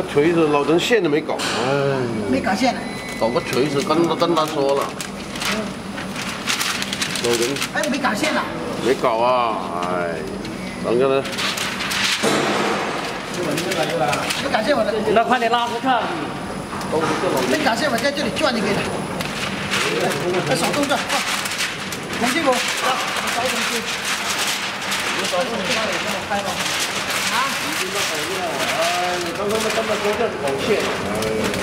那锤子老陈线都没搞，哎，没搞线呢，搞个锤子，跟他说了，老陈，哎，没搞线呢，没搞啊，哎，等下呢，没搞线我的，那快点拉出看，没搞线我在这里转你给他，手动转，同志们，来，找东西，你找东西哪里让我拍吧。 啊！你刚才说这搞线。